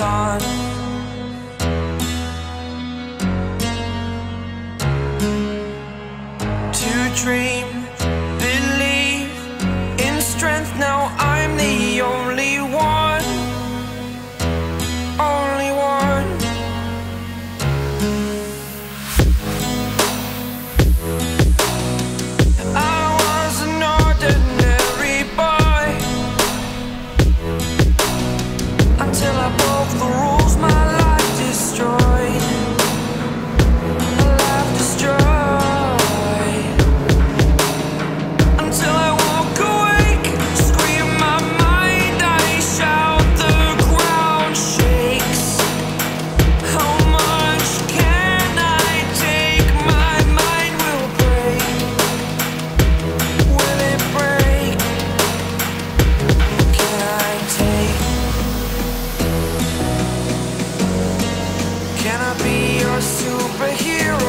sun. To dream, believe in strength. Now I'm the only one, only one. I was an ordinary boy until I broke the rules. My life destroyed, my life destroyed. Until I walk awake, scream my mind, I shout, the ground shakes. How much can I take? My mind will break. Will it break? Can I take? Can I be your superhero?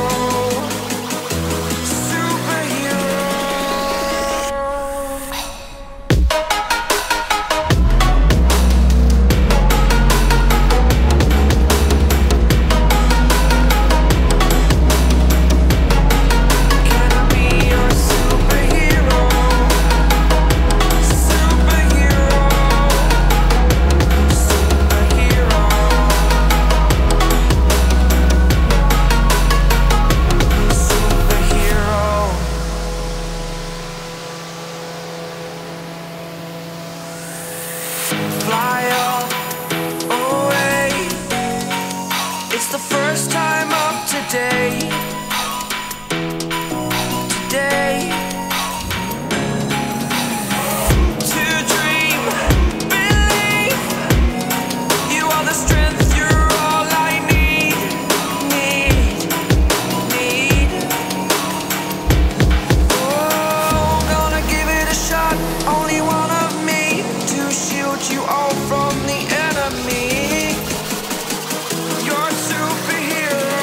Superhero. Can I be your superhero? Superhero. Superhero. Superhero. Fly away. It's the first time of today. Today. To dream, believe. You are the strength. You're all I need. Need. Need. Oh, gonna give it a shot. Only one of me to shield you all from the enemy. You're a superhero.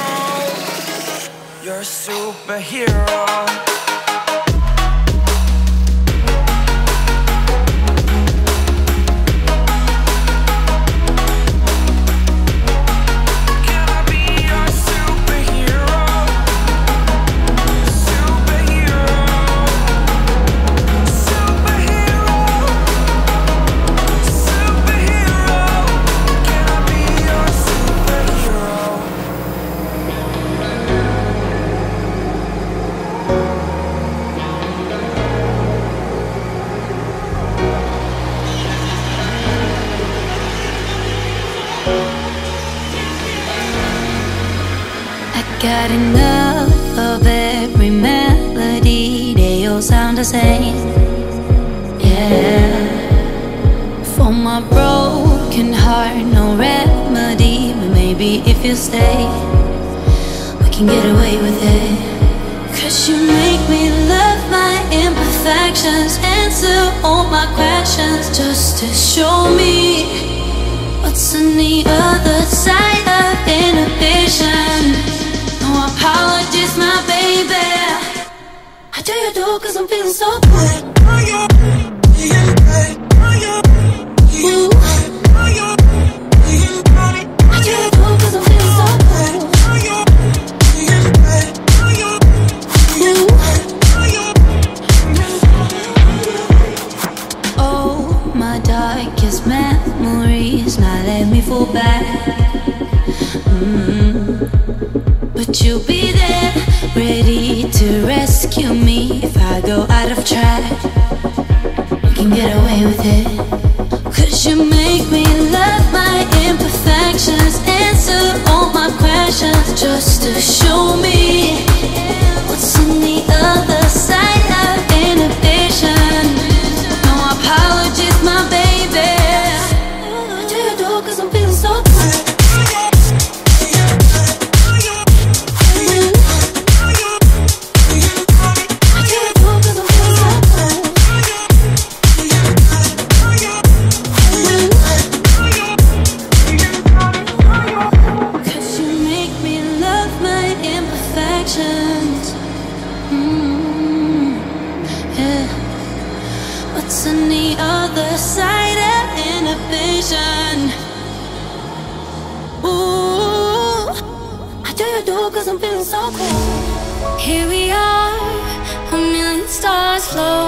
You're a superhero. Can I be your superhero? Superhero. Superhero. Superhero. Can I be your superhero? I got enough of every melody, they all sound the same. Yeah. For my broken heart, no remedy, but maybe if you stay, we can get away with it. Cause you make me love my imperfections, answer all my questions, just to show me what's on the other side of inhibition. No apologies, my baby. I do you do, cause I'm feeling so good. Ooh. I do you do, cause I'm feeling so good. Ooh. Oh, my darkest memories, now let me fall back. But you'll be there, ready to rescue me if I go out of track. You can get away with it. Cause you make me love my imperfections, answer all my questions, just to show me what's on the other side of inhibition. No apologies, my baby. I do you do, cause I'm feeling so good. I do you do, cause I'm feeling so good. Cause you make me love my imperfections. Yeah. What's on the other side of inhibition? to do, cause I'm feeling so cold. Here we are, a million stars flow.